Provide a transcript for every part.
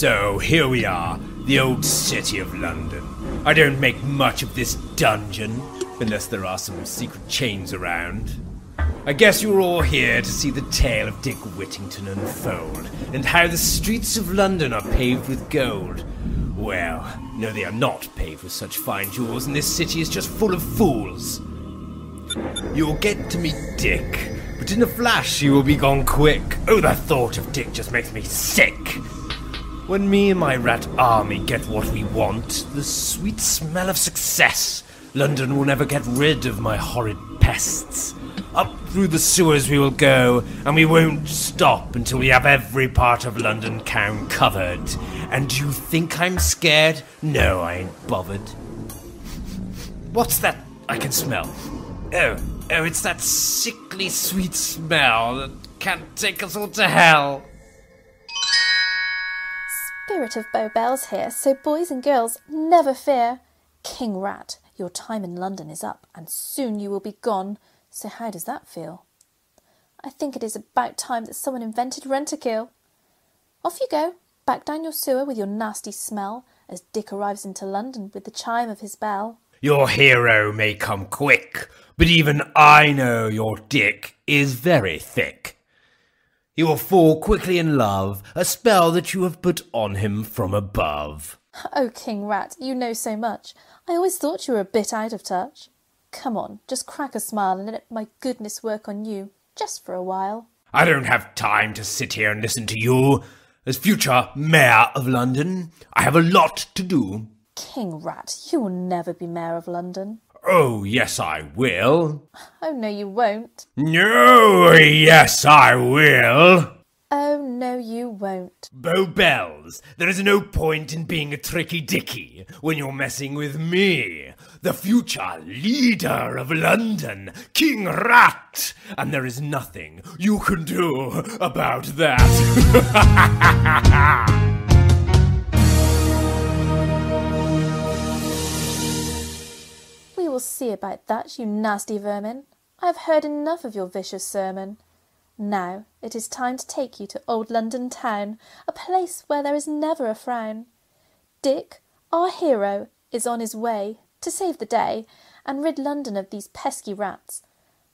So, here we are, the old city of London. I don't make much of this dungeon, unless there are some secret chains around. I guess you're all here to see the tale of Dick Whittington unfold, and how the streets of London are paved with gold. Well, no, they are not paved with such fine jewels, and this city is just full of fools. You'll get to meet Dick, but in a flash he will be gone quick. Oh, the thought of Dick just makes me sick! When me and my rat army get what we want, the sweet smell of success, London will never get rid of my horrid pests. Up through the sewers we will go, and we won't stop until we have every part of London town covered. And you think I'm scared? No, I ain't bothered. What's that I can smell? Oh, it's that sickly sweet smell that can't take us all to hell. Spirit of Bowbells here, so boys and girls, never fear. King Rat, your time in London is up, and soon you will be gone. So how does that feel? I think it is about time that someone invented rent-a-kill. Off you go, back down your sewer with your nasty smell, as Dick arrives into London with the chime of his bell. Your hero may come quick, but even I know your Dick is very thick. He will fall quickly in love, a spell that you have put on him from above. Oh, King Rat, you know so much. I always thought you were a bit out of touch. Come on, just crack a smile and let my goodness work on you, just for a while. I don't have time to sit here and listen to you. As future Mayor of London, I have a lot to do. King Rat, you will never be Mayor of London. Oh, yes, I will. Oh, no, you won't. No, yes, I will. Oh, no, you won't. Bowbells, there is no point in being a tricky dicky when you're messing with me, the future leader of London, King Rat, and there is nothing you can do about that. We will see about that, you nasty vermin. I have heard enough of your vicious sermon. Now it is time to take you to old London town, a place where there is never a frown. Dick, our hero, is on his way to save the day and rid London of these pesky rats,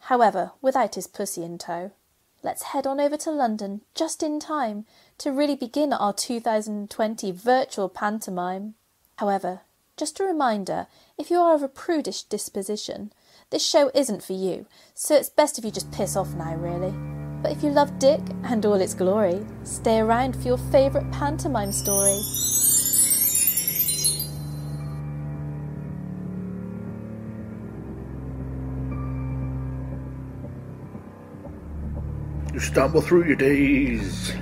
however, without his pussy in tow. Let's head on over to London just in time to really begin our 2020 virtual pantomime. However, just a reminder, if you are of a prudish disposition, this show isn't for you, so it's best if you just piss off now, really. But if you love Dick and all its glory, stay around for your favourite pantomime story. You stumble through your days.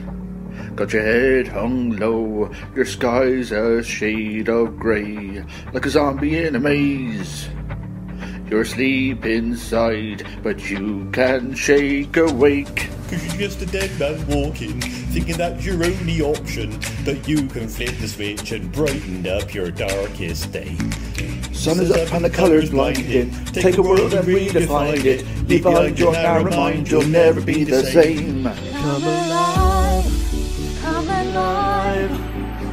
Got your head hung low, your sky's a shade of grey, like a zombie in a maze. You're asleep inside, but you can shake awake. 'Cause you're just a dead man walking, thinking that's your only option, that you can flip the switch and brighten up your darkest day. Sun is up and the colours blinding, take a world and redefine it, leave behind your narrow mind, you'll never be the same. Come alive.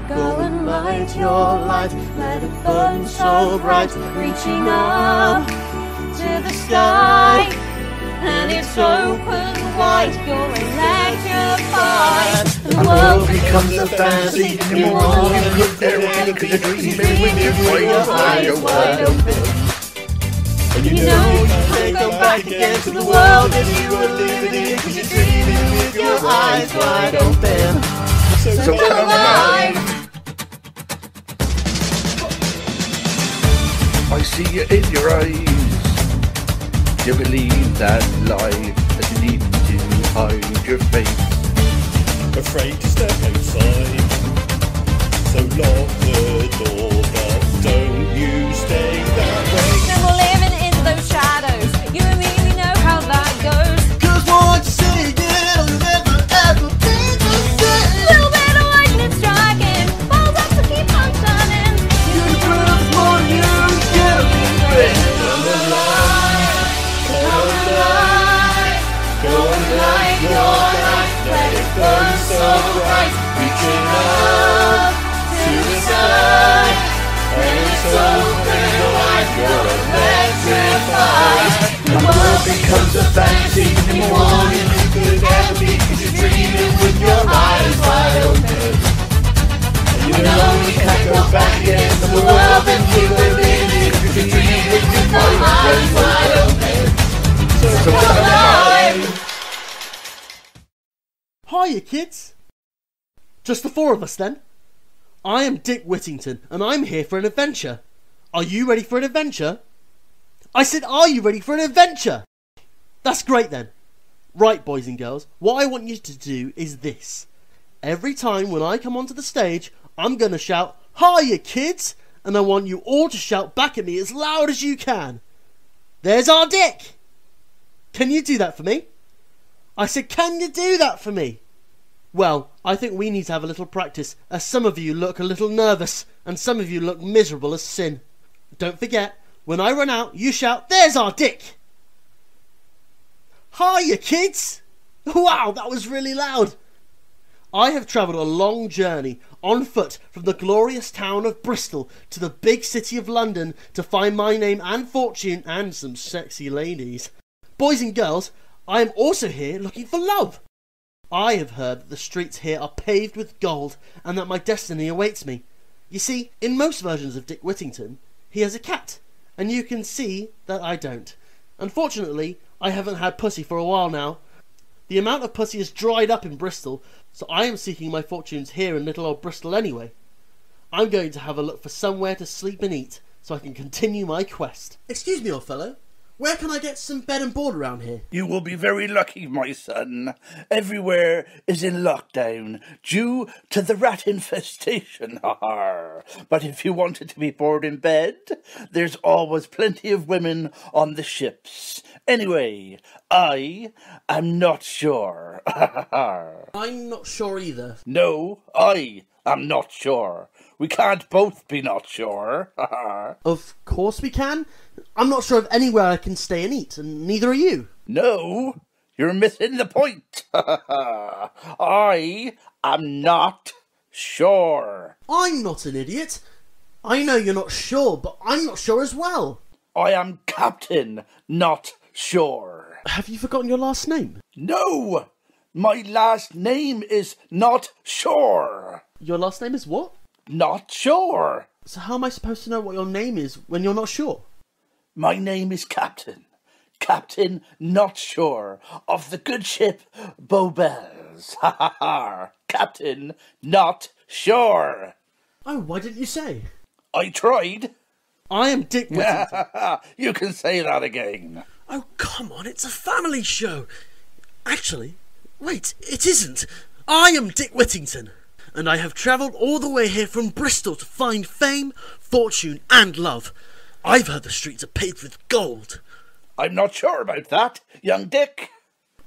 Go and light your light, let it burn so bright, reaching up to the sky, and it's open wide, you're electrified. The world becomes a fantasy, and you want to look there and could dream it when you play your eyes wide open. And you know you can't go back again to the world that you were living in, because you're dreaming with your eyes wide open. So come alive! I see it in your eyes. You believe that lie that you need to hide your face. Afraid to step outside, so lock the door, but don't you stay that way. No more living in those shadows. You and me, we know how that goes. 'Cause what you see, it'll never ever be the same. Little bit of lightning striking, balls up to keep on shining. You prove more you. Come alive, come alive, go and light your light, let it burn so bright, reaching out. The world becomes a fantasy in the morning. It could ever be, cause you're dreaming with your eyes wide open. And you know you can't go back again to the world that you live in. Cause you're dreaming with your eyes wide open. So come on! Hiya kids! Just the four of us then? I am Dick Whittington and I'm here for an adventure. Are you ready for an adventure? I said, are you ready for an adventure? That's great then. Right, boys and girls, what I want you to do is this. Every time when I come onto the stage, I'm going to shout, hiya kids! And I want you all to shout back at me as loud as you can. There's our Dick! Can you do that for me? I said, can you do that for me? Well, I think we need to have a little practice, as some of you look a little nervous, and some of you look miserable as sin. Don't forget, when I run out, you shout, there's our Dick! Hiya, kids! Wow, that was really loud! I have travelled a long journey, on foot, from the glorious town of Bristol to the big city of London to find my name and fortune and some sexy ladies. Boys and girls, I am also here looking for love. I have heard that the streets here are paved with gold and that my destiny awaits me. You see, in most versions of Dick Whittington, he has a cat. And you can see that I don't. Unfortunately, I haven't had pussy for a while now. The amount of pussy has dried up in Bristol, so I am seeking my fortunes here in little old Bristol anyway. I'm going to have a look for somewhere to sleep and eat, so I can continue my quest. Excuse me, old fellow. Where can I get some bed and board around here? You will be very lucky, my son. Everywhere is in lockdown due to the rat infestation. But if you wanted to be bored in bed, there's always plenty of women on the ships. Anyway, I am not sure. I'm not sure either. No, I am not sure. We can't both be not sure. Of course we can. I'm not sure of anywhere I can stay and eat, and neither are you. No, you're missing the point. I am not sure. I'm not an idiot. I know you're not sure, but I'm not sure as well. I am Captain Not Sure. Have you forgotten your last name? No, my last name is Not Sure. Your last name is what? Not Sure. So how am I supposed to know what your name is when you're not sure? My name is Captain. Captain Not Sure of the good ship Bowbells. Captain Not Sure. Oh, why didn't you say? I tried. I am Dick Whittington. You can say that again. Oh, come on, it's a family show. Actually, wait, it isn't. I am Dick Whittington, and I have travelled all the way here from Bristol to find fame, fortune and love. I've heard the streets are paved with gold. I'm not sure about that, young Dick.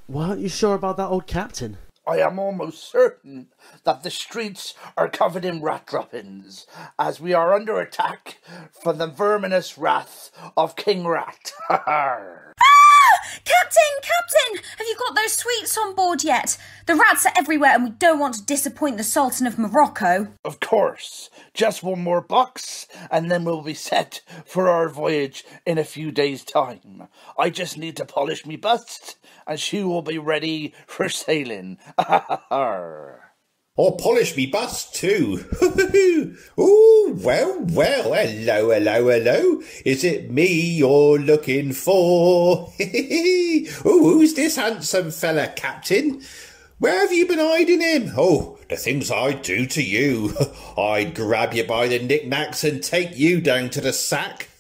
Why aren't you sure about that, old Captain? I am almost certain that the streets are covered in rat droppings, as we are under attack from the verminous wrath of King Rat. Captain! Captain! Have you got those sweets on board yet? The rats are everywhere and we don't want to disappoint the Sultan of Morocco. Of course. Just one more box and then we'll be set for our voyage in a few days' time. I just need to polish me bust and she will be ready for sailing. Or polish me bust too. Ooh, well, hello. Is it me you're looking for? Ooh, who's this handsome fella, Captain? Where have you been hiding him? Oh, the things I'd do to you. I'd grab you by the knick-knacks and take you down to the sack.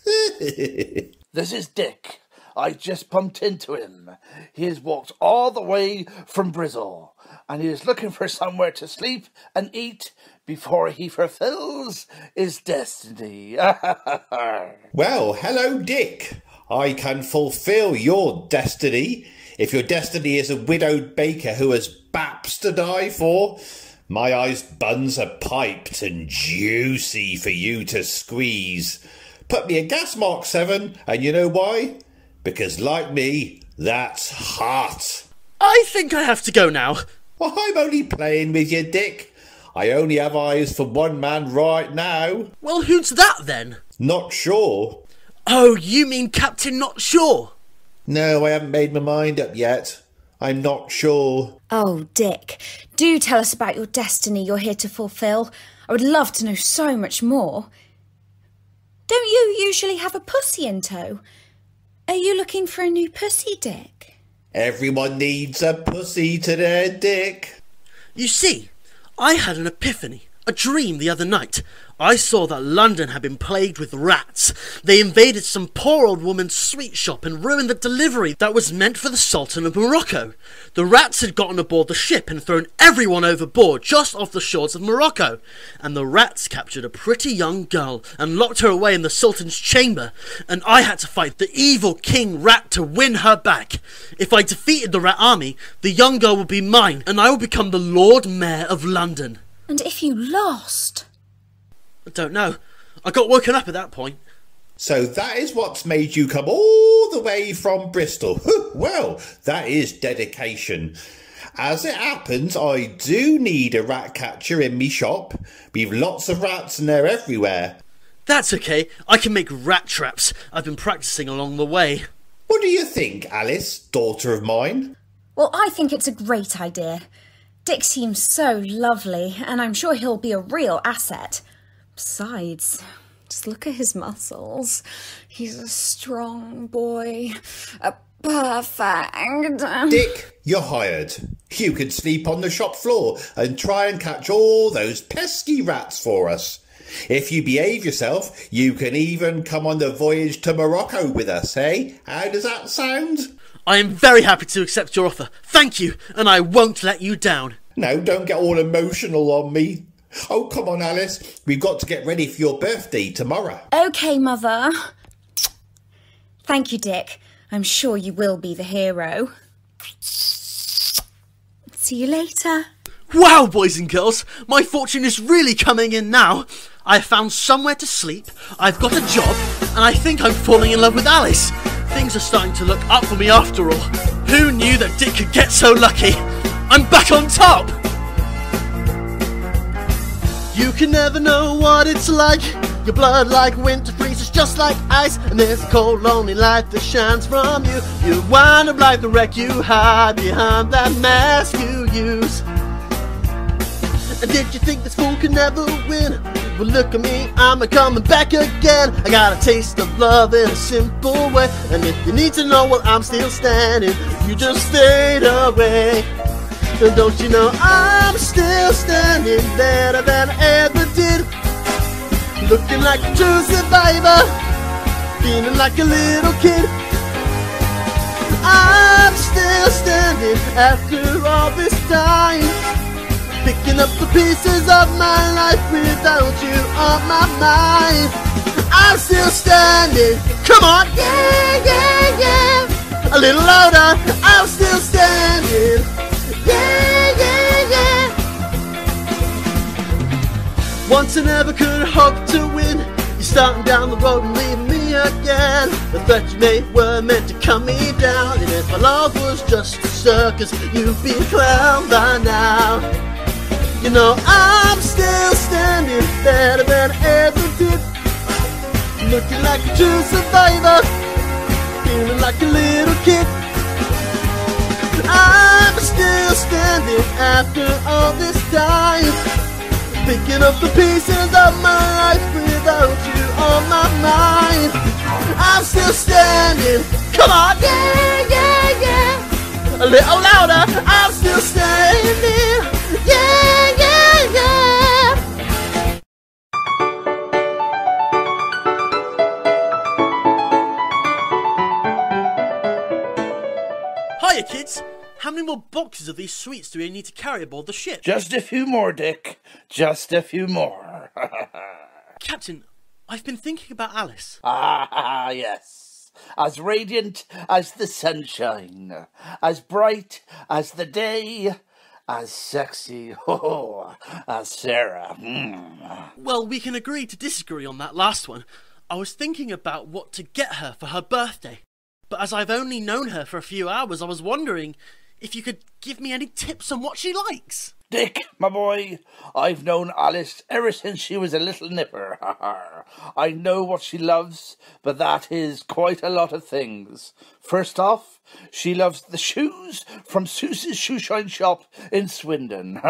This is Dick. I just bumped into him. He has walked all the way from Bristol, and he is looking for somewhere to sleep and eat before he fulfills his destiny. Well, hello, Dick. I can fulfil your destiny. If your destiny is a widowed baker who has baps to die for, my eyes buns are piped and juicy for you to squeeze. Put me in gas mark 7, and you know why? Because, like me, that's hot. I think I have to go now. Well, I'm only playing with you, Dick. I only have eyes for one man right now. Well, who's that then? Not sure. Oh, you mean Captain Not Sure? No, I haven't made my mind up yet. I'm not sure. Oh, Dick, do tell us about your destiny you're here to fulfil. I would love to know so much more. Don't you usually have a pussy in tow? Are you looking for a new pussy, Dick? Everyone needs a pussy to their dick. You see, I had an epiphany, a dream the other night. I saw that London had been plagued with rats. They invaded some poor old woman's sweet shop and ruined the delivery that was meant for the Sultan of Morocco. The rats had gotten aboard the ship and thrown everyone overboard just off the shores of Morocco. And the rats captured a pretty young girl and locked her away in the Sultan's chamber. And I had to fight the evil King Rat to win her back. If I defeated the rat army, the young girl would be mine and I would become the Lord Mayor of London. And if you lost? I don't know. I got woken up at that point. So that is what's made you come all the way from Bristol. Well, that is dedication. As it happens, I do need a rat catcher in me shop. We've lots of rats and they're everywhere. That's okay. I can make rat traps. I've been practicing along the way. What do you think, Alice, daughter of mine? Well, I think it's a great idea. Dick seems so lovely and I'm sure he'll be a real asset. Besides, just look at his muscles. He's a strong boy. A perfect... Dick, you're hired. You can sleep on the shop floor and try and catch all those pesky rats for us. If you behave yourself, you can even come on the voyage to Morocco with us, eh? How does that sound? I am very happy to accept your offer. Thank you, and I won't let you down. Now, don't get all emotional on me. Oh, come on, Alice. We've got to get ready for your birthday tomorrow. OK, Mother. Thank you, Dick. I'm sure you will be the hero. See you later. Wow, boys and girls. My fortune is really coming in now. I've found somewhere to sleep, I've got a job, and I think I'm falling in love with Alice. Things are starting to look up for me after all. Who knew that Dick could get so lucky? I'm back on top! You can never know what it's like. Your blood like winter freezes just like ice. And there's a cold lonely light that shines from you. You wind up like the wreck you hide behind that mask you use. And did you think this fool could never win? Well look at me, I'm coming back again. I got a taste of love in a simple way. And if you need to know, well I'm still standing. You just fade away. And don't you know I'm still standing better than I ever did. Looking like a true survivor, feeling like a little kid. I'm still standing after all this time, picking up the pieces of my life without you on my mind. I'm still standing, come on, yeah, yeah, yeah. A little louder, I'm still standing. Yeah, yeah, yeah. Once I never could hope to win. You're starting down the road and leaving me again. The threats you made were meant to cut me down. And if my love was just a circus, you'd be a clown by now. You know I'm still standing better than I ever did. Looking like a true survivor, feeling like a little kid. I'm still standing after all this time, picking up the pieces of my life without you on my mind. I'm still standing, come on, yeah, yeah, yeah. A little louder, I'm still standing, yeah, yeah, yeah. Kids, how many more boxes of these sweets do we need to carry aboard the ship? Just a few more, Dick. Just a few more. Captain, I've been thinking about Alice. Ah, yes. As radiant as the sunshine. As bright as the day. As sexy, oh, as Sarah. Mm. Well, we can agree to disagree on that last one. I was thinking about what to get her for her birthday. But as I've only known her for a few hours, I was wondering if you could give me any tips on what she likes. Dick, my boy, I've known Alice ever since she was a little nipper. I know what she loves, but that is quite a lot of things. First off, she loves the shoes from Susie's Shoeshine Shop in Swindon.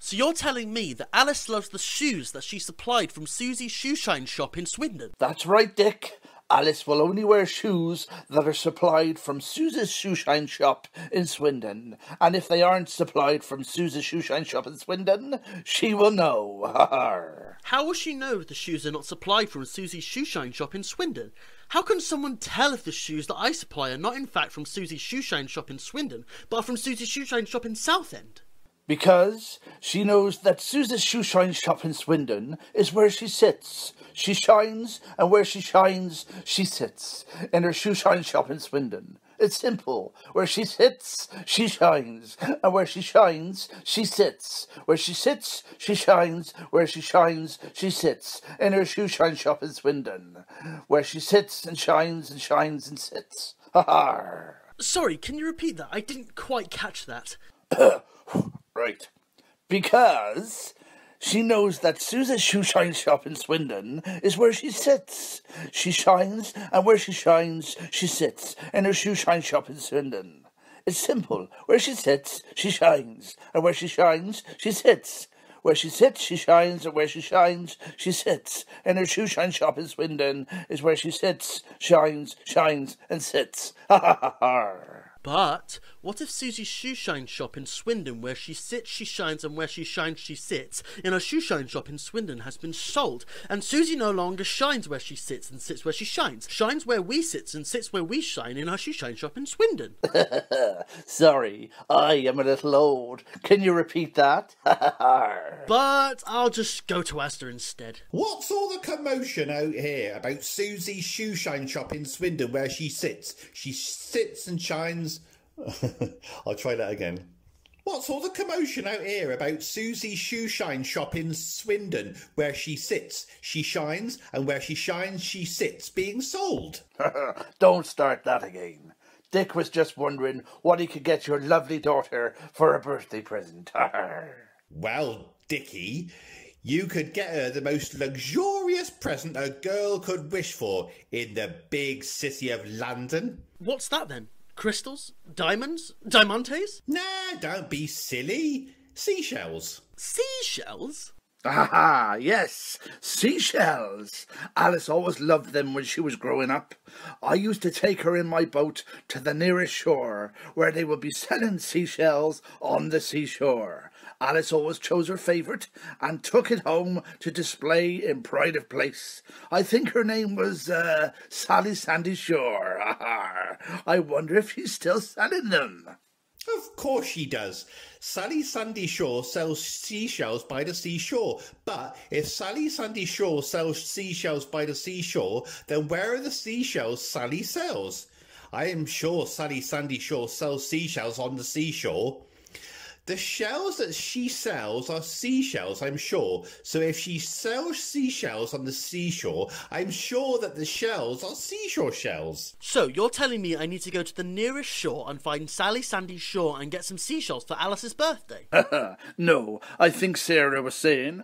So you're telling me that Alice loves the shoes that she supplied from Susie's Shoeshine Shop in Swindon? That's right, Dick. Alice will only wear shoes that are supplied from Susie's Shoeshine Shop in Swindon. And if they aren't supplied from Susie's Shoeshine Shop in Swindon, she will know. How will she know if the shoes are not supplied from Susie's Shoeshine Shop in Swindon? How can someone tell if the shoes that I supply are not in fact from Susie's Shoeshine Shop in Swindon, but are from Susie's Shoeshine Shop in Southend? Because she knows that Susie's Shoeshine Shop in Swindon is where she sits. She shines, and where she shines, she sits, in her shoeshine shop in Swindon. It's simple. Where she sits, she shines, and where she shines, she sits. Where she sits, she shines, where she shines, she sits, in her shoeshine shop in Swindon. Where she sits and shines and shines and sits. Ha-ha! Sorry, can you repeat that? I didn't quite catch that. Right. Because she knows that Susie's Shoeshine Shop in Swindon is where she sits. She shines, and where she shines, she sits, in her shoeshine shop in Swindon. It's simple. Where she sits, she shines, and where she shines, she sits. Where she sits, she shines, and where she shines, she sits, in her shoeshine shop in Swindon is where she sits, shines, shines, and sits. Ha ha ha ha! But what if Susie's Shoeshine Shop in Swindon, where she sits, she shines, and where she shines, she sits, in her shoeshine shop in Swindon has been sold, and Susie no longer shines where she sits and sits where she shines, shines where we sits and sits where we shine in her shoeshine shop in Swindon? Sorry, I am a little old. Can you repeat that? But I'll just go to Asta instead. What's all the commotion out here about Susie's Shoeshine Shop in Swindon, where she sits? She sits and shines. I'll try that again. What's all the commotion out here about Susie's Shoeshine Shop in Swindon, where she sits, she shines, and where she shines, she sits, being sold? Don't start that again. Dick was just wondering what he could get your lovely daughter for a birthday present. Well, Dickie, you could get her the most luxurious present a girl could wish for in the big city of London. What's that then? Crystals? Diamonds? Diamantes? Nah, don't be silly. Seashells. Seashells? Ah, yes, seashells. Alice always loved them when she was growing up. I used to take her in my boat to the nearest shore, where they would be selling seashells on the seashore. Alice always chose her favourite and took it home to display in pride of place. I think her name was Sally Sandyshaw. I wonder if she's still selling them. Of course she does. Sally Sandyshaw sells seashells by the seashore. But if Sally Sandyshaw sells seashells by the seashore, then where are the seashells Sally sells? I am sure Sally Sandyshaw sells seashells on the seashore. The shells that she sells are seashells, I'm sure. So if she sells seashells on the seashore, I'm sure that the shells are seashore shells. So you're telling me I need to go to the nearest shore and find Sally Sandyshaw and get some seashells for Alice's birthday? No, I think Sarah was saying,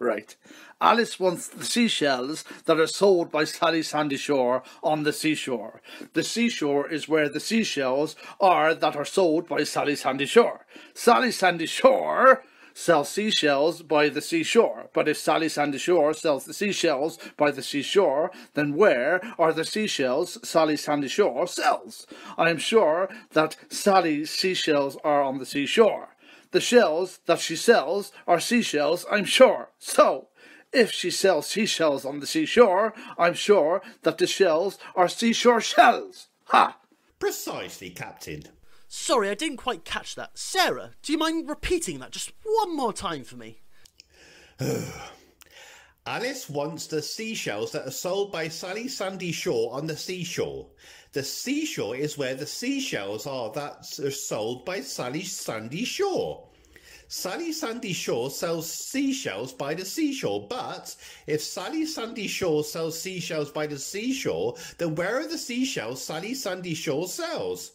right, Alice wants the seashells that are sold by Sally Sandyshaw on the seashore. The seashore is where the seashells are that are sold by Sally Sandyshaw. Sally Sandyshaw sells seashells by the seashore. But if Sally Sandyshaw sells the seashells by the seashore, then where are the seashells Sally Sandyshaw sells? I am sure that Sally's seashells are on the seashore. The shells that she sells are seashells, I'm sure. So if she sells seashells on the seashore, I'm sure that the shells are seashore shells. Ha! Precisely, Captain. Sorry, I didn't quite catch that. Sarah, do you mind repeating that just one more time for me? Alice wants the seashells that are sold by Sally Sandyshaw on the seashore. The seashore is where the seashells are that are sold by Sally Sandyshaw. Sally Sandyshaw sells seashells by the seashore, but if Sally Sandyshaw sells seashells by the seashore, then where are the seashells Sally Sandyshaw sells?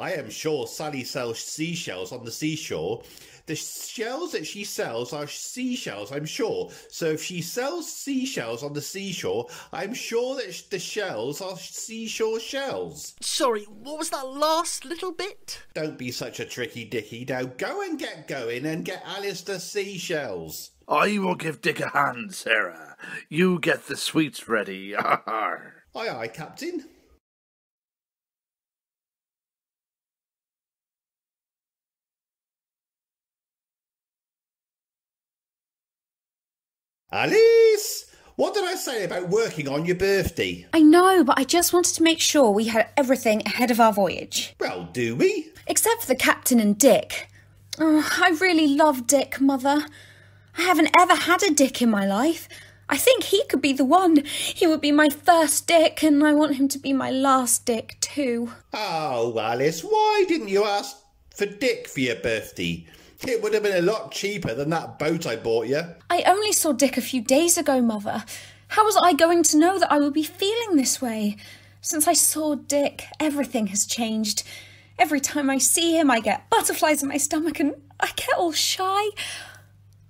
I am sure Sally sells seashells on the seashore. The shells that she sells are seashells, I'm sure. So if she sells seashells on the seashore, I'm sure that the shells are seashore shells. Sorry, what was that last little bit? Don't be such a tricky Dickie. Now go and get going and get Alice the seashells. I will give Dick a hand, Sarah. You get the sweets ready. Aye, aye, Captain. Alice! What did I say about working on your birthday? I know, but I just wanted to make sure we had everything ahead of our voyage. Well, do we? Except for the Captain and Dick. Oh, I really love Dick, Mother. I haven't ever had a Dick in my life. I think he could be the one. He would be my first Dick, and I want him to be my last Dick, too. Oh, Alice, why didn't you ask for Dick for your birthday? It would have been a lot cheaper than that boat I bought you. I only saw Dick a few days ago, Mother. How was I going to know that I would be feeling this way? Since I saw Dick, everything has changed. Every time I see him, I get butterflies in my stomach and I get all shy.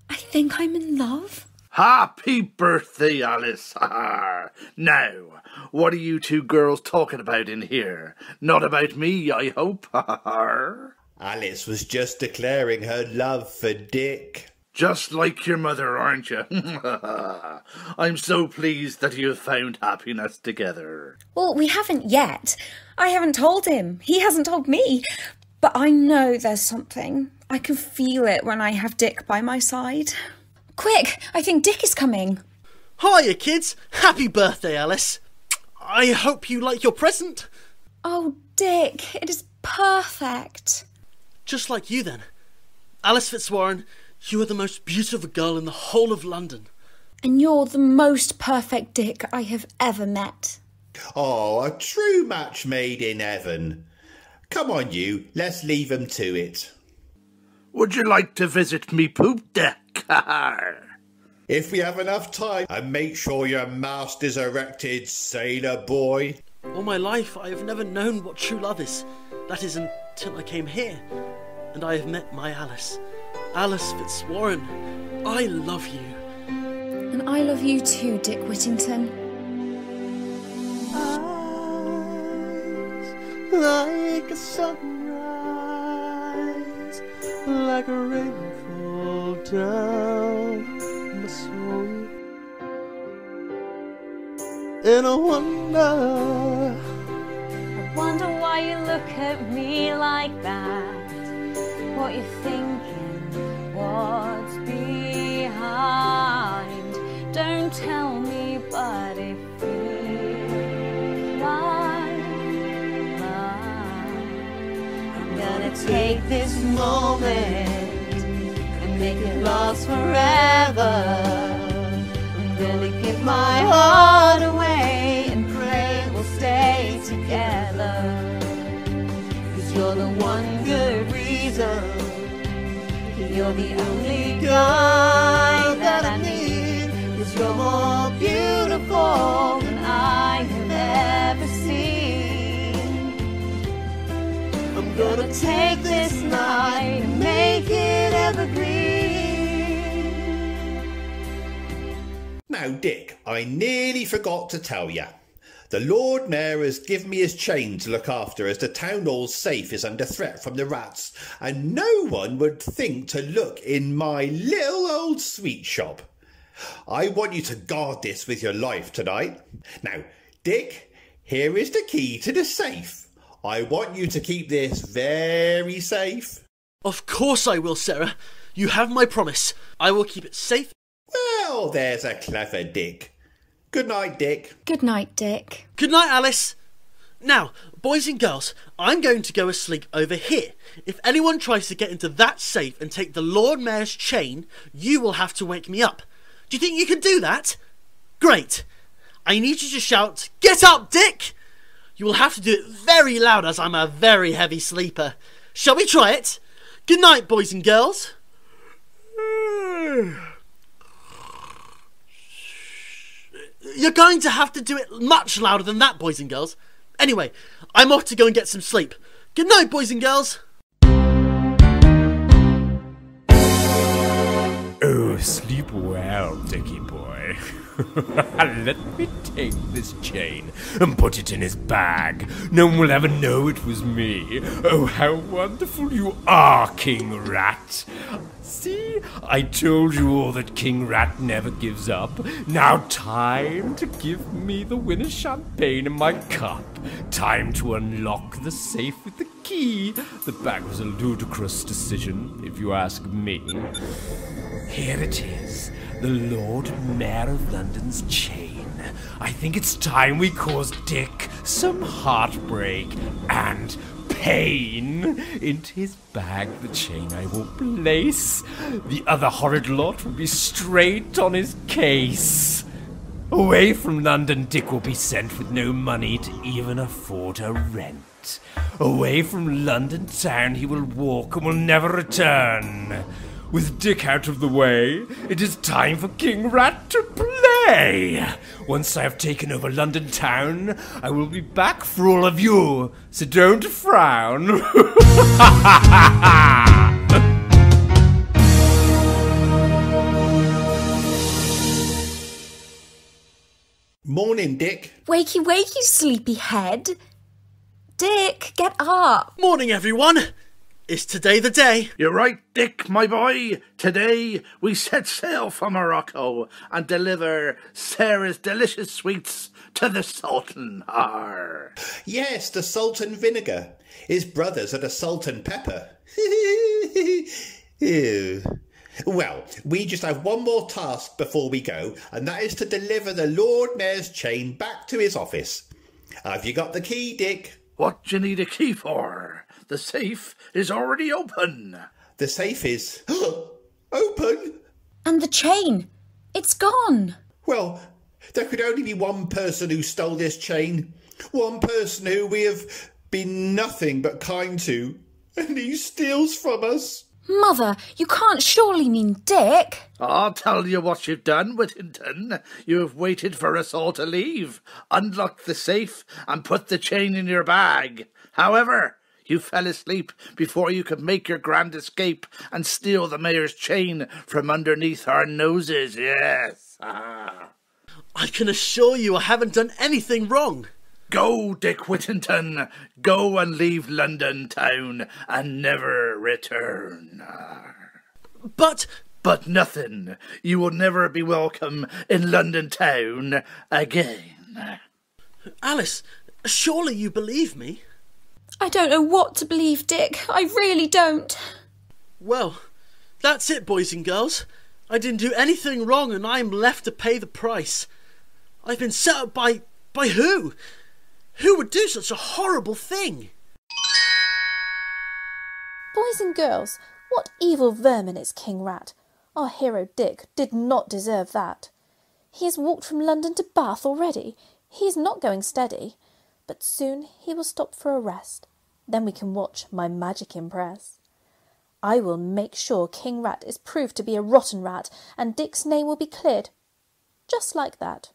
I think I'm in love. Happy birthday, Alice. Now, what are you two girls talking about in here? Not about me, I hope. Alice was just declaring her love for Dick. Just like your mother, aren't you? I'm so pleased that you've found happiness together. Well, we haven't yet. I haven't told him. He hasn't told me. But I know there's something. I can feel it when I have Dick by my side. Quick, I think Dick is coming. Hiya, kids. Happy birthday, Alice. I hope you like your present. Oh, Dick, it is perfect. Just like you, then. Alice Fitzwarren, you are the most beautiful girl in the whole of London. And you're the most perfect Dick I have ever met. Oh, a true match made in heaven. Come on, you. Let's leave 'em to it. Would you like to visit me poop deck? If we have enough time, and make sure your mast is erected, sailor boy. All my life, I have never known what true love is. That is until I came here. And I have met my Alice. Alice Fitzwarren, I love you. And I love you too, Dick Whittington. Eyes like a sunrise, like a rainfall down my soul. And I wonder why you look at me like that. What you're thinking, what's behind? Don't tell me, but it feels like mine. I'm gonna take this moment and make it last forever. I'm gonna give my heart away and pray we'll stay together. You're the one good reason. You're the only guy that I need. 'Cause you're more beautiful than I have ever seen. I'm gonna take this night and make it evergreen. Now, Dick, I nearly forgot to tell you. The Lord Mayor has given me his chain to look after as the town hall's safe is under threat from the rats, and no one would think to look in my little old sweet shop. I want you to guard this with your life tonight. Now, Dick, here is the key to the safe. I want you to keep this very safe. Of course I will, Sarah. You have my promise. I will keep it safe. Well, there's a clever Dick. Good night, Dick. Good night, Dick. Good night, Alice. Now, boys and girls, I'm going to go asleep over here. If anyone tries to get into that safe and take the Lord Mayor's chain, you will have to wake me up. Do you think you can do that? Great. I need you to shout, "Get up, Dick!" You will have to do it very loud as I'm a very heavy sleeper. Shall we try it? Good night, boys and girls. You're going to have to do it much louder than that, boys and girls. Anyway, I'm off to go and get some sleep. Good night, boys and girls. Oh, sleep well, Dickie boy. Let me take this chain and put it in his bag. No one will ever know it was me. Oh, how wonderful you are, King Rat. See, I told you all that King Rat never gives up. Now time to give me the winner's champagne in my cup. Time to unlock the safe with the key. The bag was a ludicrous decision, if you ask me. Here it is, the Lord Mayor of London's chain. I think it's time we caused Dick some heartbreak and pain. Into his bag the chain I will place. The other horrid lot will be straight on his case. Away from London, Dick will be sent with no money to even afford a rent. Away from London town he will walk and will never return. With Dick out of the way, it is time for King Rat to play! Once I have taken over London town, I will be back for all of you, so don't frown! Morning, Dick. Wakey, wakey, sleepyhead. Dick, get up. Morning, everyone. Is today the day? You're right, Dick, my boy. Today we set sail for Morocco and deliver Sarah's delicious sweets to the Sultan. Arr. Yes, the Sultan vinegar. His brothers are the Sultan pepper. Ew. Well, we just have one more task before we go, and that is to deliver the Lord Mayor's chain back to his office. Have you got the key, Dick? What do you need a key for? The safe is already open. The safe is open? And the chain, it's gone. Well, there could only be one person who stole this chain. One person who we have been nothing but kind to. And he steals from us. Mother, you can't surely mean Dick. I'll tell you what you've done, Whittington. You have waited for us all to leave. Unlock the safe and put the chain in your bag. However, you fell asleep before you could make your grand escape and steal the mayor's chain from underneath our noses, yes. I can assure you I haven't done anything wrong. Go, Dick Whittington. Go and leave London town and never return. But nothing. You will never be welcome in London town again. Alice, surely you believe me? I don't know what to believe, Dick. I really don't. Well, that's it, boys and girls. I didn't do anything wrong and I'm left to pay the price. I've been set up by who? Who would do such a horrible thing? Boys and girls, what evil vermin is King Rat? Our hero Dick did not deserve that. He has walked from London to Bath already. He is not going steady. But soon he will stop for a rest. Then we can watch my magic impress. I will make sure King Rat is proved to be a rotten rat and Dick's name will be cleared. Just like that.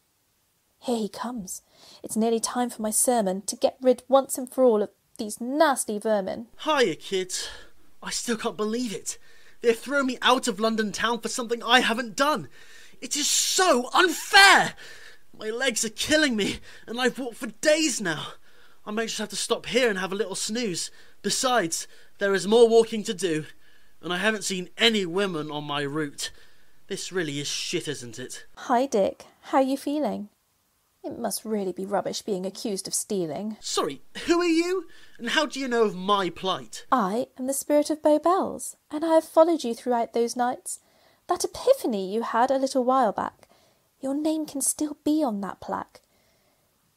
Here he comes. It's nearly time for my sermon to get rid once and for all of these nasty vermin. Hiya, kids. I still can't believe it. They've thrown me out of London town for something I haven't done. It is so unfair! My legs are killing me, and I've walked for days now. I may just have to stop here and have a little snooze. Besides, there is more walking to do, and I haven't seen any women on my route. This really is shit, isn't it? Hi, Dick. How are you feeling? It must really be rubbish being accused of stealing. Sorry, who are you? And how do you know of my plight? I am the Spirit of Bowbells, and I have followed you throughout those nights. That epiphany you had a little while back. Your name can still be on that plaque.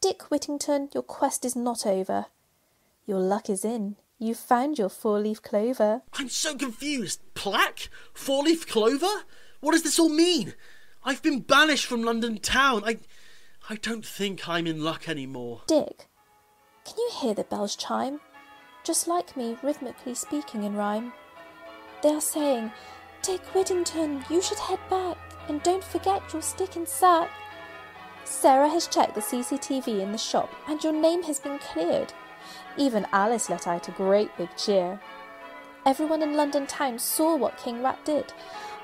Dick Whittington, your quest is not over. Your luck is in. You've found your four-leaf clover. I'm so confused. Plaque? Four-leaf clover? What does this all mean? I've been banished from London town. I don't think I'm in luck anymore. Dick, can you hear the bells chime? Just like me, rhythmically speaking in rhyme. They are saying, Dick Whittington, you should head back. And don't forget your stick and sack. Sarah has checked the CCTV in the shop and your name has been cleared. Even Alice let out a great big cheer. Everyone in London town saw what King Rat did.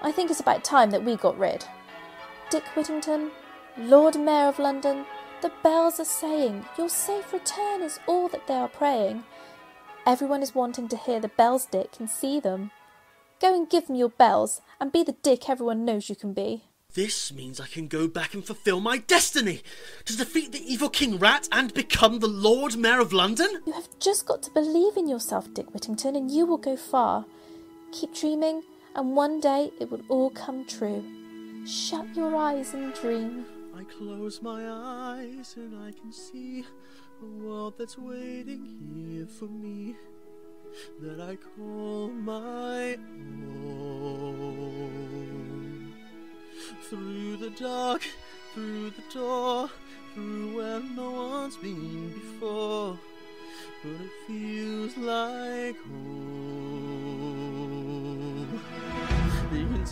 I think it's about time that we got rid. Dick Whittington, Lord Mayor of London, the bells are saying, your safe return is all that they are praying. Everyone is wanting to hear the bells, Dick, and see them. Go and give them your bells, and be the Dick everyone knows you can be. This means I can go back and fulfil my destiny, to defeat the evil King Rat and become the Lord Mayor of London? You have just got to believe in yourself, Dick Whittington, and you will go far. Keep dreaming, and one day it will all come true. Shut your eyes and dream. I close my eyes and I can see a world that's waiting here for me, that I call my own. Through the dark, through the door, through where no one's been before, but it feels like home.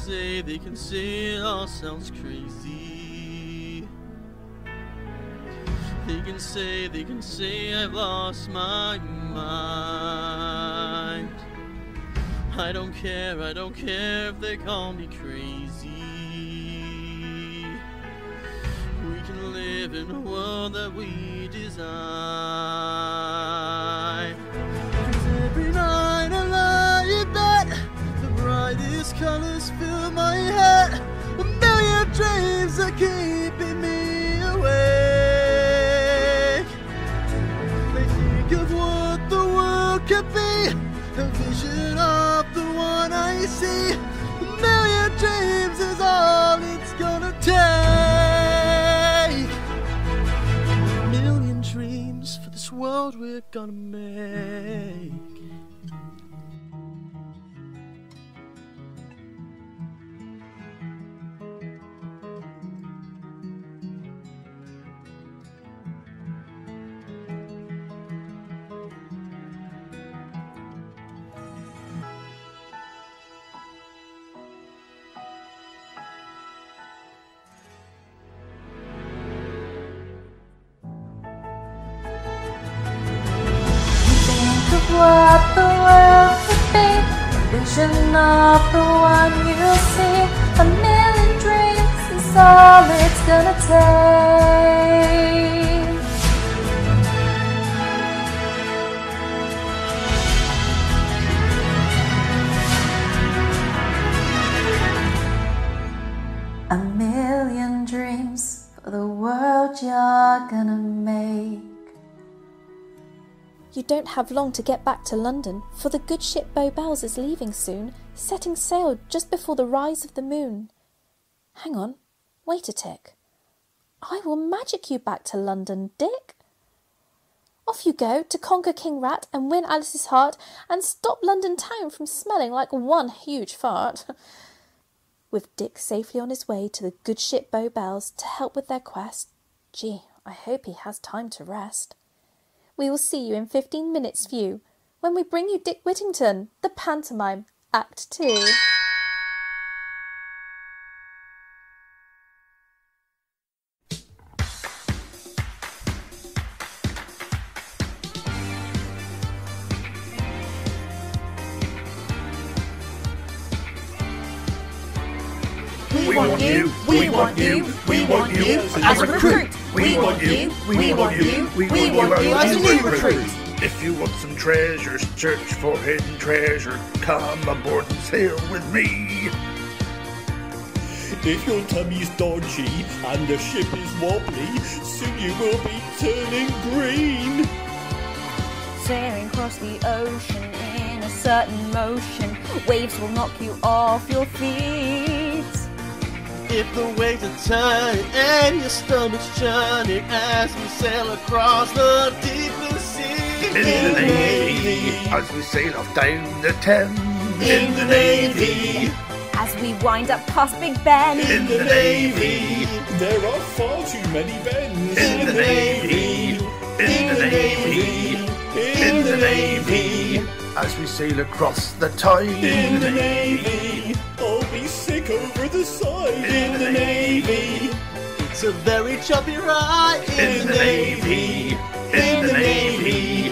They can say it all sounds crazy. They can say I've lost my mind. I don't care if they call me crazy. Live in a world that we design. 'Cause every night I lie in bed, the brightest colors fill my head, a million dreams are keeping me awake. They think of what the world could be, a vision of the one I see, a million dreams is all it's gonna take. World we're gonna make. What the world could be, a vision of the one you'll see, a million dreams is all it's gonna take. A million dreams for the world you're gonna make. You don't have long to get back to London, for the good ship Bowbells is leaving soon, setting sail just before the rise of the moon. Hang on, wait a tick. I will magic you back to London, Dick. Off you go to conquer King Rat and win Alice's heart and stop London town from smelling like one huge fart. With Dick safely on his way to the good ship Bowbells to help with their quest, gee, I hope he has time to rest. We will see you in 15 minutes view, when we bring you Dick Whittington, the pantomime, Act 2. We want you as a recruit. We want you as a new recruit. If you want some treasures, search for hidden treasure. Come aboard and sail with me. If your tummy's dodgy and the ship is wobbly, soon you will be turning green. Sailing across the ocean in a certain motion, waves will knock you off your feet. If the waves are turning and your stomach's churning as we sail across the deep blue sea. In the Navy, as we sail off down the Thames. In the Navy, as we wind up past Big Ben. In the Navy, there are far too many bends. In the Navy, in the Navy, in the Navy, as we sail across the tide. In the Navy, I'll be sick over the side. In the Navy, it's a very choppy ride. In the Navy, in the Navy,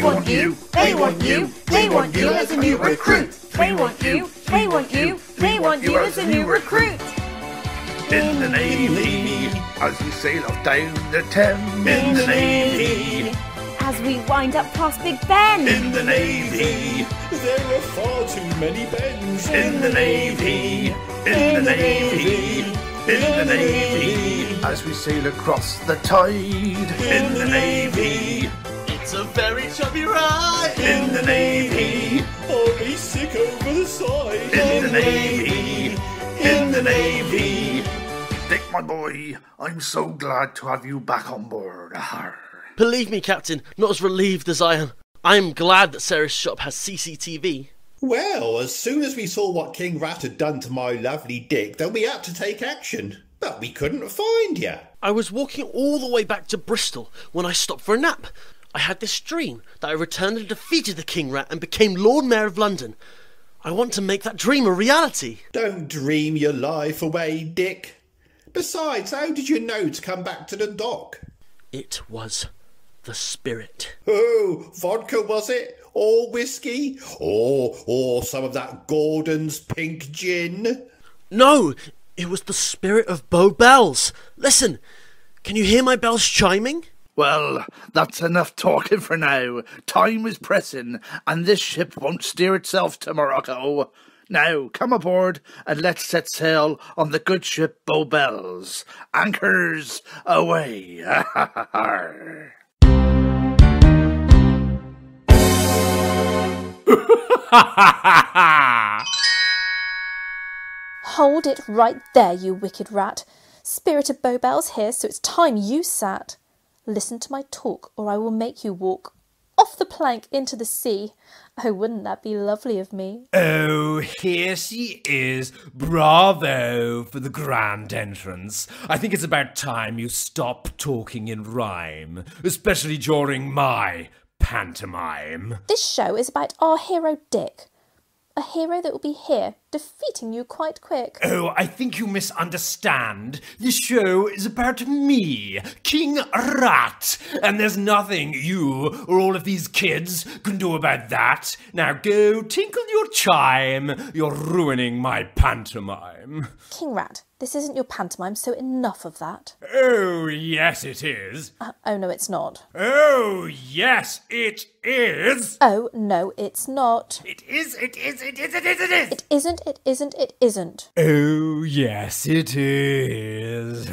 We want you, they want you, they want you as a new recruit. We want you, they want you, they want you as a new recruit. In the Navy, as we sail off down the Thames. In the Navy, as we wind up past Big Ben. In the Navy, there are far too many bends. In the Navy, in the Navy, in the Navy, as we sail across the tide. In the Navy, it's a very chubby ride. In the Navy, I'll be sick over the side. In the Navy, in the Navy. Dick, my boy, I'm so glad to have you back on board. Believe me, Captain, not as relieved as I am. I am glad that Sarah's shop has CCTV. Well, as soon as we saw what King Rat had done to my lovely Dick, then we had to take action. But we couldn't find you. I was walking all the way back to Bristol when I stopped for a nap. I had this dream that I returned and defeated the King Rat and became Lord Mayor of London. I want to make that dream a reality. Don't dream your life away, Dick. Besides, how did you know to come back to the dock? It was the spirit. Oh, vodka was it? Or whiskey? Or some of that Gordon's pink gin? No, it was the spirit of Bowbells. Listen, can you hear my bells chiming? Well, that's enough talking for now. Time is pressing, and this ship won't steer itself to Morocco. Now, come aboard, and let's set sail on the good ship Bowbells. Anchors away. Hold it right there, you wicked rat. Spirit of Bowbells here, so it's time you sat. Listen to my talk, or I will make you walk off the plank into the sea. Oh, wouldn't that be lovely of me? Oh, here she is. Bravo for the grand entrance. I think it's about time you stop talking in rhyme, especially during my pantomime. This show is about our hero Dick. A hero that will be here, defeating you quite quick. Oh, I think you misunderstand. This show is about me, King Rat, and there's nothing you or all of these kids can do about that. Now go tinkle your chime. You're ruining my pantomime. King Rat, this isn't your pantomime, so enough of that. Oh, yes it is. Oh, no, it's not. Oh, yes, it is. Oh, no, it's not. It is, it is, it is, it is, it is. It isn't, it isn't, it isn't. Oh, yes, it is.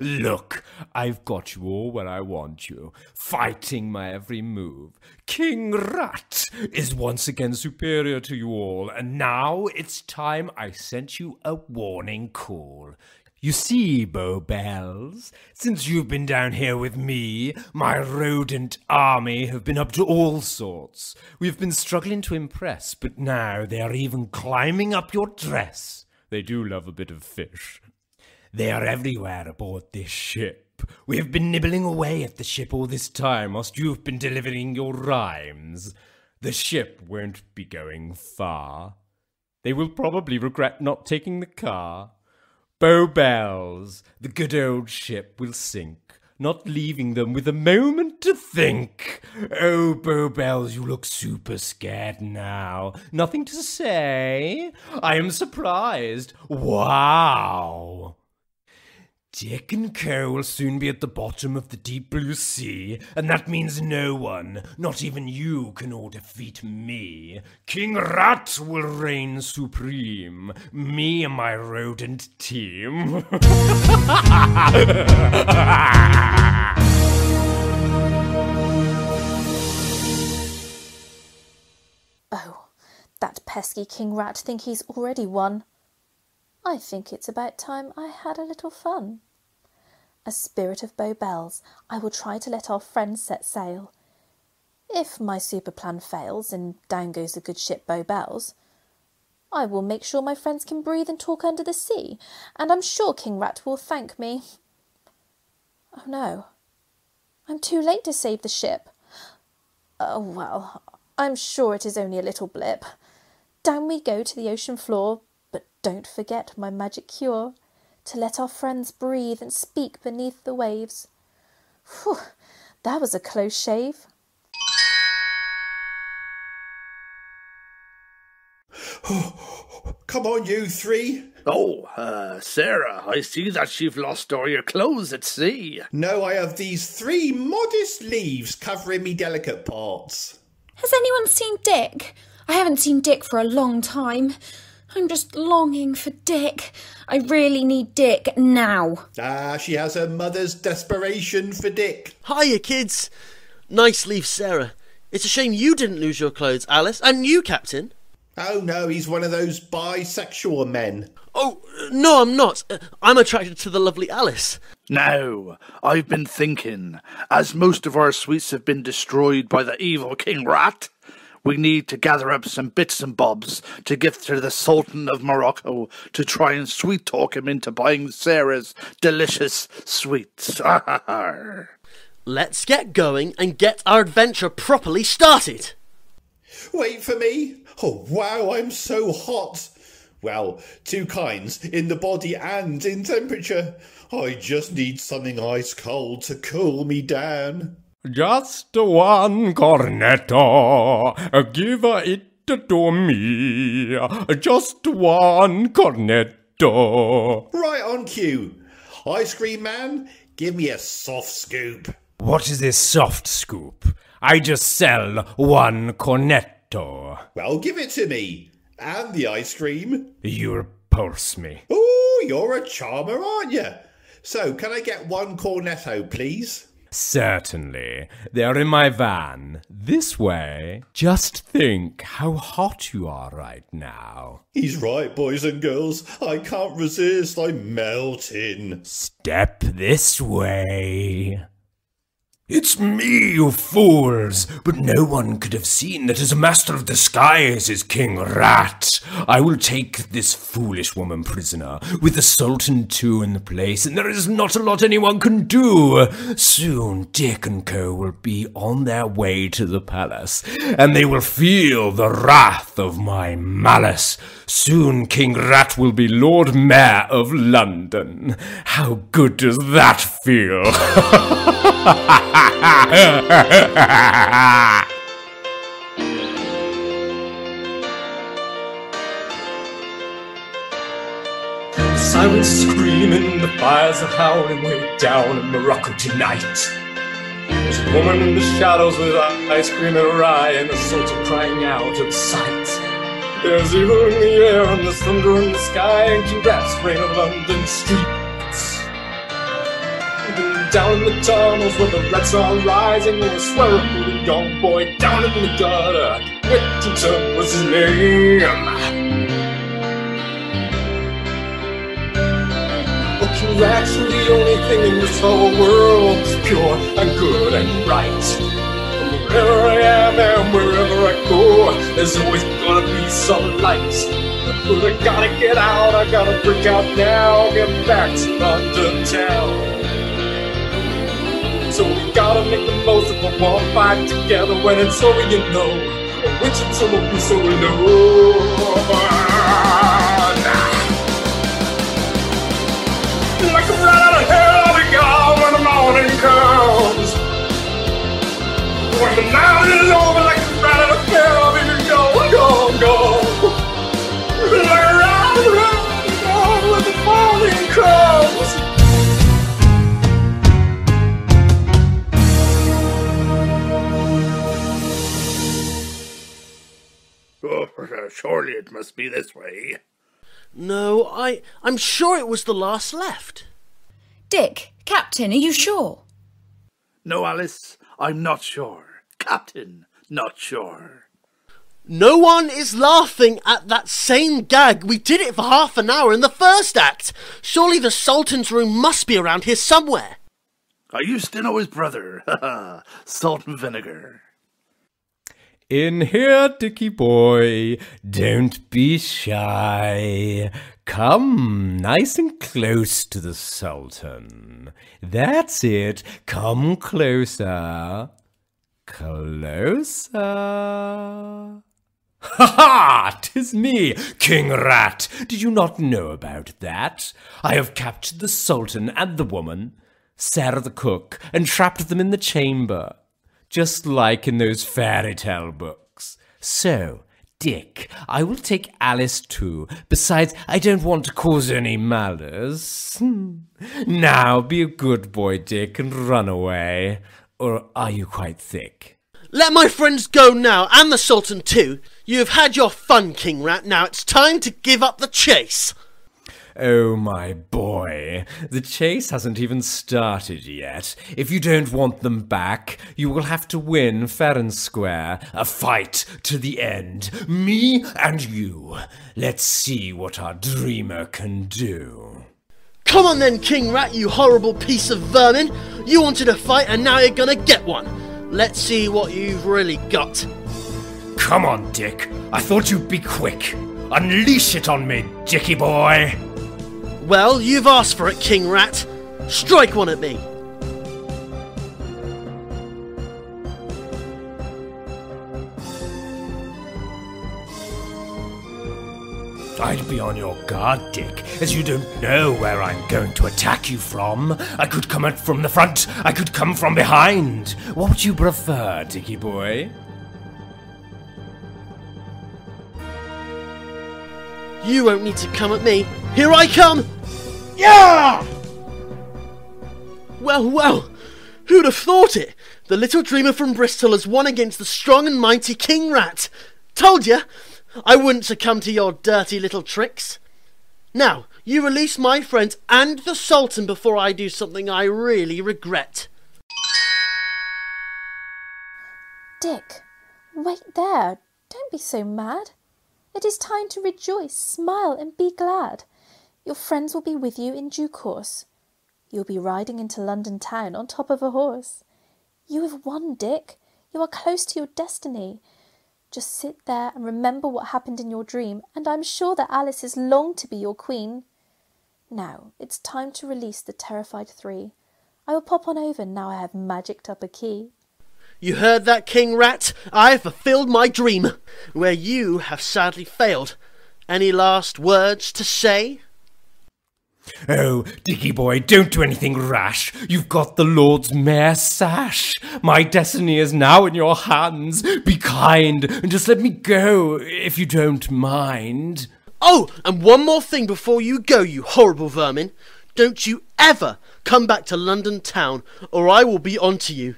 Look, I've got you all where I want you, fighting my every move. King Rat is once again superior to you all, and now it's time I sent you a warning call. You see, Bowbells, since you've been down here with me, my rodent army have been up to all sorts. We've been struggling to impress, but now they are even climbing up your dress. They do love a bit of fish. They are everywhere aboard this ship. We have been nibbling away at the ship all this time whilst you've been delivering your rhymes. The ship won't be going far. They will probably regret not taking the car. Bowbells, the good old ship will sink, not leaving them with a moment to think. Oh, Bowbells, you look super scared now. Nothing to say. I am surprised. Wow. Dick and Co will soon be at the bottom of the deep blue sea, and that means no one, not even you, can all defeat me. King Rat will reign supreme, me and my rodent team. Oh, that pesky King Rat thinks he's already won. I think it's about time I had a little fun. As Spirit of Bowbells, I will try to let our friends set sail. If my super plan fails and down goes the good ship Bowbells, I will make sure my friends can breathe and talk under the sea, and I'm sure King Rat will thank me. Oh no, I'm too late to save the ship. Oh well, I'm sure it is only a little blip. Down we go to the ocean floor, but don't forget my magic cure, to let our friends breathe and speak beneath the waves. Whew, That was a close shave. Come on, you three. Sarah, I see that you've lost all your clothes at sea. No, I have these three modest leaves covering me delicate parts. Has anyone seen Dick? I haven't seen Dick for a long time. I'm just longing for Dick. I really need Dick now. Ah, she has her mother's desperation for Dick. Hiya, kids. Nice leaf, Sarah. It's a shame you didn't lose your clothes, Alice. And you, Captain. Oh, no, he's one of those bisexual men. Oh, no, I'm not. I'm attracted to the lovely Alice. Now, I've been thinking, as most of our sweets have been destroyed by the evil King Rat, we need to gather up some bits and bobs to give to the Sultan of Morocco to try and sweet-talk him into buying Sarah's delicious sweets. Let's get going and get our adventure properly started. Wait for me. Oh, wow, I'm so hot. Well, two kinds, in the body and in temperature. I just need something ice cold to cool me down. Just one cornetto, give it to me. Just one cornetto. Right on cue. Ice cream man, give me a soft scoop. What is this soft scoop? I just sell one cornetto. Well, give it to me. And the ice cream. You repulse me. Oh, you're a charmer, aren't you? So, can I get one cornetto, please? Certainly. They're in my van. This way. Just think how hot you are right now. He's right, boys and girls. I can't resist. I'm melting. Step this way. It's me, you fools! But no one could have seen that as a master of disguise is King Rat. I will take this foolish woman prisoner, with the Sultan too in the place, and there is not a lot anyone can do. Soon Dick and Co. will be on their way to the palace, and they will feel the wrath of my malice. Soon King Rat will be Lord Mayor of London. How good does that feel? Sirens screaming, the fires are howling way down in Morocco tonight. There's a woman in the shadows with ice cream and rye and the Sultan crying out of sight. There's evil in the air and there's thunder in the sky and King Rat's reign of London streets. Down in the tunnels where the rats are rising, they were swearing to the young boy down in the gutter. Whittington was his name. King Rat's the only thing in this whole world that's pure and good and right. And wherever I am and wherever I go, there's always gonna be some light. But I gotta get out, I gotta break out now, get back to London town. So we gotta make the most of a warm fight together when it's over, you know. Which it's over, we'll be so alone. Like a rat out of hell, I'll be gone when the morning comes. When the night is over, like a rat out of hell, I'll be gone, gone, gone. Like a rat out of hell, when the morning comes. Surely it must be this way. No, I'm sure it was the last left. Dick, Captain, are you sure? No, Alice, I'm not sure. Captain, not sure. No one is laughing at that same gag. We did it for half an hour in the first act. Surely the Sultan's room must be around here somewhere. I used to know his brother. Salt and vinegar. In here, Dickie boy, don't be shy. Come nice and close to the Sultan. That's it, come closer. Closer. Ha-ha! 'Tis me, King Rat. Did you not know about that? I have captured the Sultan and the woman. Sarah the cook, and trapped them in the chamber, just like in those fairy tale books. So, Dick, I will take Alice too. Besides, I don't want to cause any malice. Now, be a good boy, Dick, and run away. Or are you quite thick? Let my friends go now, and the Sultan too. You have had your fun, King Rat. Now it's time to give up the chase. Oh, my boy, the chase hasn't even started yet. If you don't want them back, you will have to win fair and square. A fight to the end. Me and you. Let's see what our dreamer can do. Come on then, King Rat, you horrible piece of vermin. You wanted a fight and now you're gonna get one. Let's see what you've really got. Come on, Dick. I thought you'd be quick. Unleash it on me, Dickie boy. Well, you've asked for it, King Rat. Strike one at me. I'd be on your guard, Dick, as you don't know where I'm going to attack you from. I could come at from the front, I could come from behind. What would you prefer, Dickie boy? You won't need to come at me. Here I come! Yeah! Well, well, who'd have thought it? The little dreamer from Bristol has won against the strong and mighty King Rat. Told ya, I wouldn't succumb to your dirty little tricks. Now, you release my friends and the Sultan before I do something I really regret. Dick, wait there. Don't be so mad. It is time to rejoice, smile, and be glad. Your friends will be with you in due course. You'll be riding into London town on top of a horse. You have won, Dick. You are close to your destiny. Just sit there and remember what happened in your dream, and I'm sure that Alice has longed to be your queen. Now, it's time to release the terrified three. I will pop on over now I have magicked up a key. You heard that, King Rat? I have fulfilled my dream, where you have sadly failed. Any last words to say? Oh, Dickie boy, don't do anything rash. You've got the Lord's Mayor's sash. My destiny is now in your hands. Be kind and just let me go, if you don't mind. Oh, and one more thing before you go, you horrible vermin. Don't you ever come back to London town, or I will be on to you.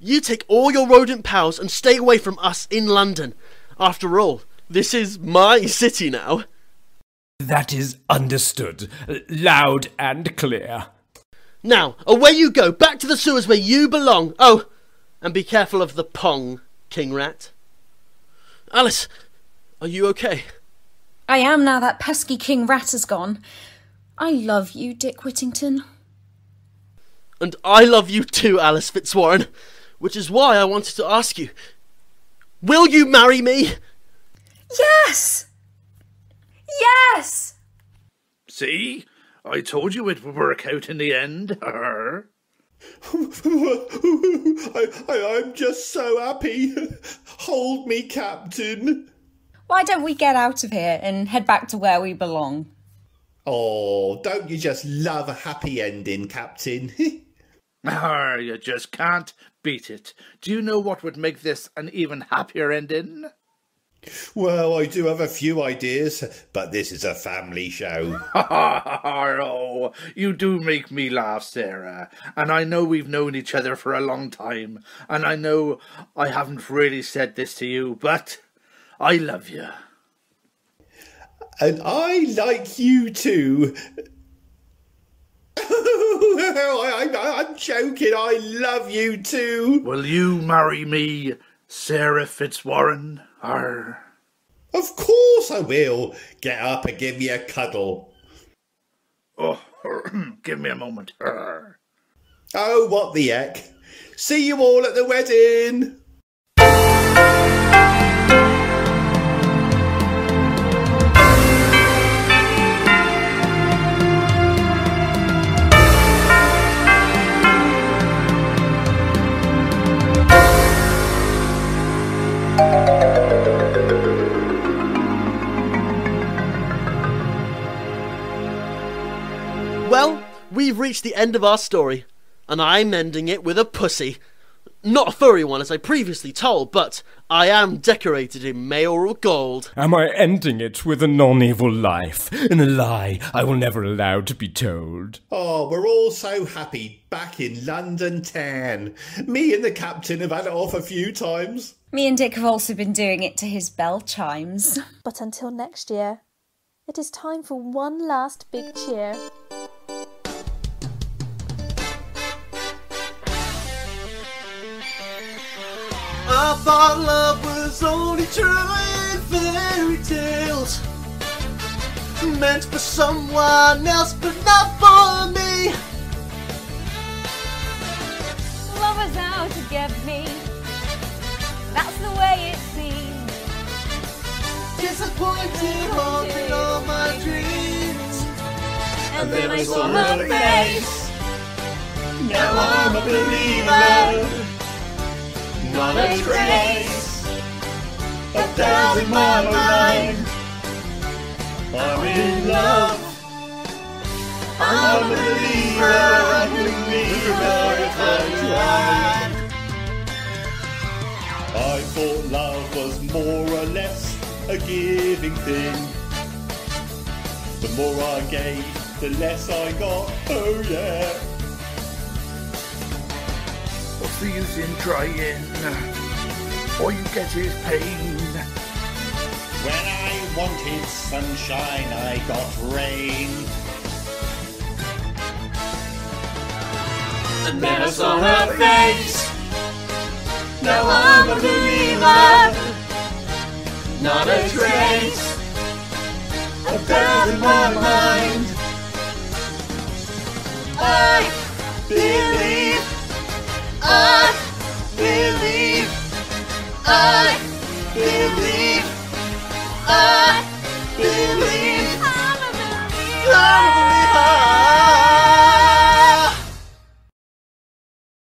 You take all your rodent pals and stay away from us in London. After all, this is my city now. That is understood, loud and clear. Now, away you go, back to the sewers where you belong. Oh, and be careful of the pong, King Rat. Alice, are you okay? I am now that pesky King Rat has gone. I love you, Dick Whittington. And I love you too, Alice Fitzwarren. Which is why I wanted to ask you, will you marry me? Yes! Yes! See? I told you it would work out in the end. I'm just so happy. Hold me, Captain. Why don't we get out of here and head back to where we belong? Oh, don't you just love a happy ending, Captain? Ah, you just can't beat it. Do you know what would make this an even happier ending? Well, I do have a few ideas, but this is a family show. Oh, you do make me laugh, Sarah. And I know we've known each other for a long time. And I know I haven't really said this to you, but I love you. And I like you too. I'm joking, I love you too. Will you marry me, Sarah Fitzwarren? Arr. Of course I will. Get up and give me a cuddle. Oh, give me a moment. Arr. Oh, what the heck. See you all at the wedding. Well, we've reached the end of our story. and I'm ending it with a pussy. Not a furry one, as I previously told, but I am decorated in mayoral gold. Am I ending it with a non-evil life, and a lie I will never allow to be told? Oh, we're all so happy back in London Town. Me and the captain have had it off a few times. Me and Dick have also been doing it to his bell chimes. But until next year, it is time for one last big cheer. I thought love was only true in fairy tales, meant for someone else but not for me. Love was out to get me, that's the way it seems. Disappointed, haunting all my dreams. And then I saw her face, now I'm a believer. Not a trace, a thousand mile line. I'm in love, I'm a believer, I'm a believer if I tried. I thought love was more or less a giving thing. The more I gave, the less I got, oh yeah. What's the use in trying? All you get is pain. When I wanted sunshine, I got rain. And then I saw her face. Now I'm a believer. Not a trace of doubt in my mind. I believe. I believe. I